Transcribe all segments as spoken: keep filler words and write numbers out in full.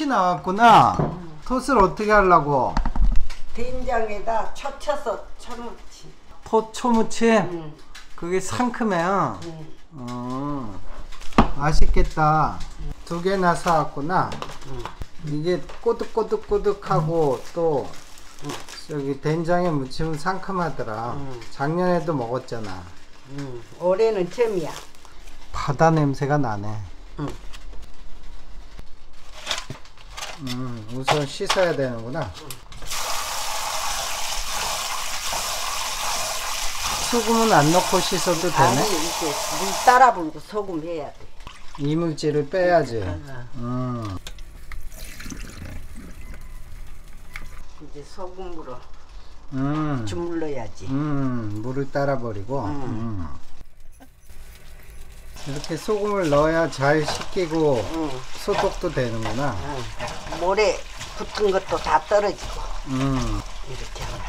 톳이 나왔구나. 음. 톳을 어떻게 하려고? 된장에다 쳐쳐서 초무침. 톳초무침? 음. 그게 상큼해요. 음. 어. 맛있겠다. 음. 두 개나 사왔구나. 음. 이게 꼬득꼬득꼬득하고 음. 또 음. 저기 된장에 무치면 상큼하더라. 음. 작년에도 먹었잖아. 음. 올해는 처음이야. 바다 냄새가 나네. 음. 음, 우선 씻어야 되는구나. 음. 소금은 안 넣고 씻어도 되네? 아니, 이렇게 물 따라 불고 소금 해야 돼. 이물질을 빼야지. 음. 이제 소금으로 음. 주물러야지. 음, 물을 따라 버리고. 음. 음. 이렇게 소금을 넣어야 잘 씻기고 응. 소독도 되는구나. 응. 모래 붙은 것도 다 떨어지고. 응. 이렇게 하면.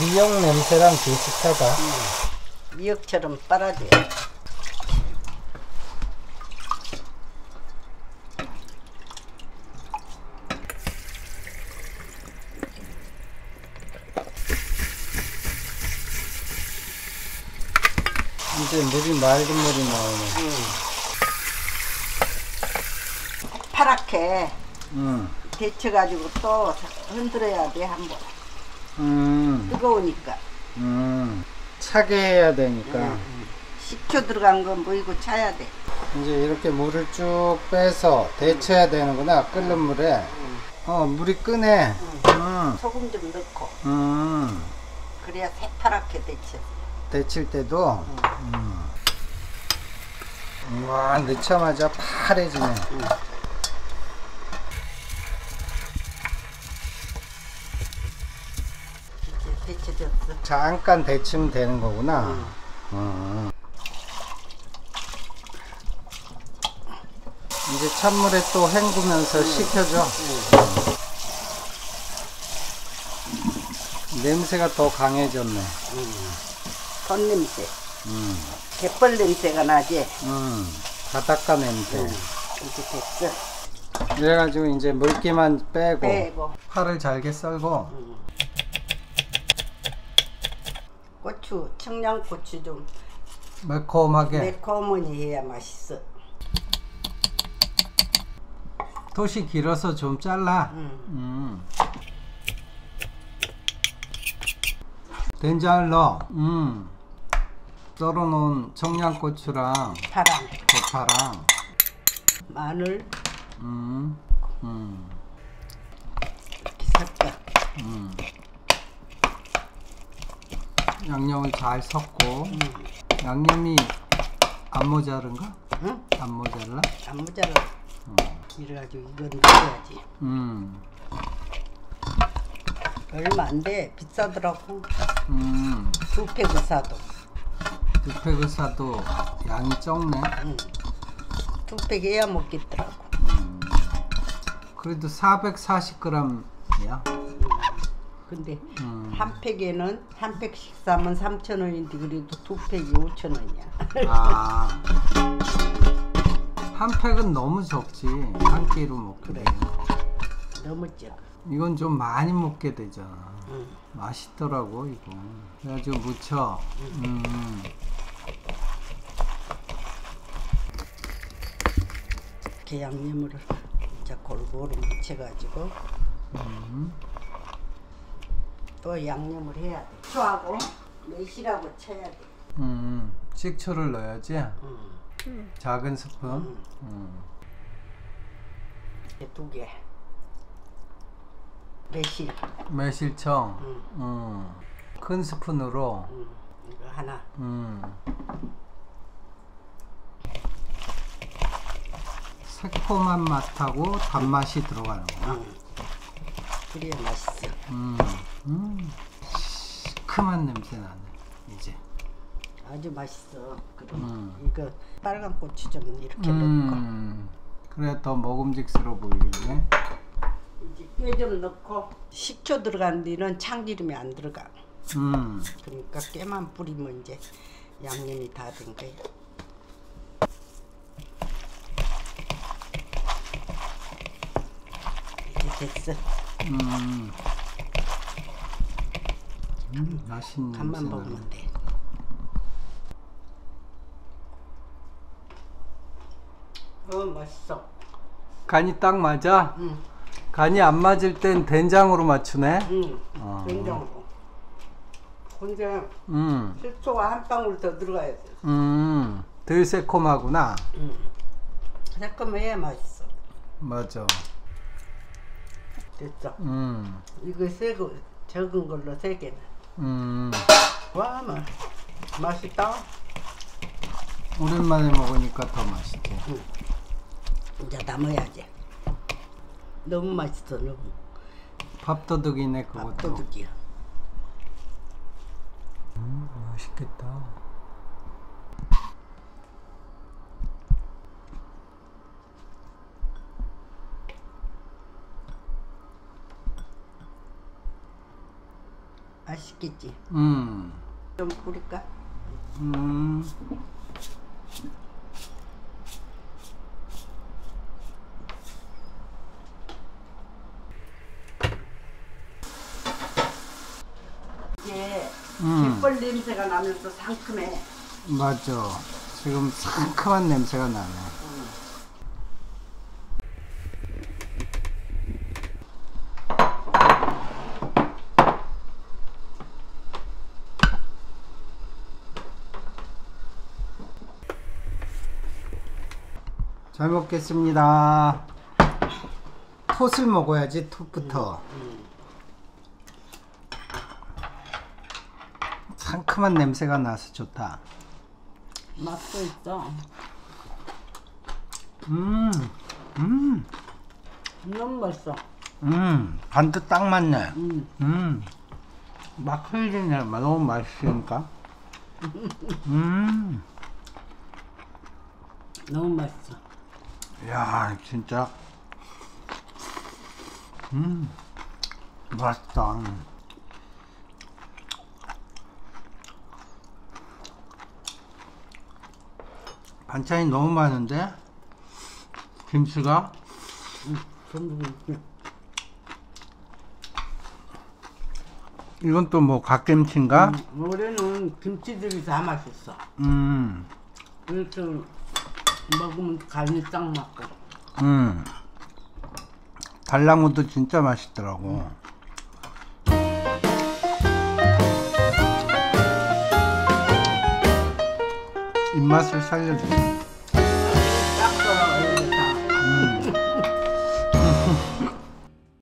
미역 냄새랑 비슷하다. 응. 미역처럼 빨아줘요. 이제 물이 맑은 물이 나오네. 응. 파랗게 응. 데쳐가지고 또 흔들어야 돼 한 번. 음. 뜨거우니까. 음. 차게 해야 되니까. 응. 식초 들어간 건 물고 차야 돼. 이제 이렇게 물을 쭉 빼서 데쳐야 응. 되는구나. 끓는 물에. 응. 어 물이 끄네. 응. 응. 소금 좀 넣고. 응. 그래야 새파랗게 데쳐. 데칠 때도 음. 음. 와 넣자마자 파래지네. 음. 데쳐졌어. 잠깐 데치면 되는 거구나. 음. 음. 이제 찬물에 또 헹구면서 음. 식혀줘. 음. 냄새가 더 강해졌네. 음. 돈 냄새, 음. 갯벌 냄새가 나지. 음. 바닷가 냄새. 음. 이제 됐어. 그래가지고 이제 물기만 빼고, 빼고. 파를 잘게 썰고. 음. 고추, 청양고추 좀 매콤하게. 매콤하니 해야 맛있어. 톳이 길어서 좀 잘라. 음. 음. 된장을 넣어. 음. 썰어놓은 청양고추랑 파랑, 대파랑, 마늘, 음, 음, 이렇게 섞어. 음. 양념을 잘 섞고. 음. 양념이 안 모자른가? 응? 안 모자라? 안 모자라. 음. 이래가지고 이건 넣어야지. 음. 얼마 안 돼. 비싸더라고. 음. 두 팩을 사도. 두 팩을 사도 양이 적네. 응. 두 팩 해야 먹겠더라고. 음. 그래도 사백사십 그램이야. 음. 근데 음. 한 팩에는 한 팩씩 사면 삼천 원인데 그래도 두 팩이 오천 원이야. 아. 한 팩은 너무 적지. 한 끼로 먹게 돼. 너무 적어. 이건 좀 많이 먹게 되잖아. 응. 맛있더라고 이거. 그래가지고 무쳐. 응. 음. 이렇게 양념을 이제 골고루 묻혀가지고 음. 또 양념을 해야 돼. 식초하고 매실하고 쳐야 돼. 음. 식초를 넣어야지. 음. 작은 스푼. 음. 음. 두 개. 매실. 매실청. 음. 음. 큰 스푼으로. 음. 이거 하나. 음. 새콤한 맛하고 단맛이 들어가는 거야. 음. 그래야 맛있어. 음. 음. 시큼한 냄새 나네. 이제. 아주 맛있어. 그럼 음. 이거 빨간 고추 좀 이렇게 음. 넣고. 그래야 더 먹음직스러워 보이겠네. 꽤 좀 넣고 식초 들어간 데는 참기름이 안 들어가. 음. 그러니까 깨만 뿌리면 이제 양념이 다 된 거예요. 이제 됐어. 음. 음, 맛있는 간만 먹으면 돼. 어, 맛있어. 간이 딱 맞아? 응. 간이 안 맞을 땐 된장으로 맞추네? 응, 어. 된장으로. 근데 음. 식초가 한 방울 더 들어가야 돼. 음, 덜 새콤하구나. 응. 새콤해야 맛있어. 맞아. 됐어. 음. 이거 세 거, 적은 걸로 세 개는. 음. 와, 마, 맛있다. 오랜만에 먹으니까 더 맛있지. 응. 이제 남아야지. 너무 맛있어, 너무. 밥도둑이네, 그것도. 밥도둑이야. 음, 맛있겠다. 맛있겠지? 음. 좀 뿌릴까? 음. 이게 깃벌 음. 냄새가 나면서 상큼해. 맞죠. 지금 상큼한 냄새가 나네. 음. 잘 먹겠습니다. 톳을 먹어야지, 톳부터. 음, 음. 상큼한 냄새가 나서 좋다. 맛도 있어. 음, 음. 너무 맛있어. 음, 간도 딱 맞네. 음. 음. 막 흘리네. 너무 맛있으니까. 음. 너무 맛있어. 야, 진짜 음 맛있다. 반찬이 너무 많은데 김치가 이건 또 뭐 갓김치인가? 음, 올해는 김치들이 다 맛있어. 음. 그래서 먹으면 간이 딱 맞고. 음. 달랑우도 진짜 맛있더라고. 음. 입맛을 살려주네.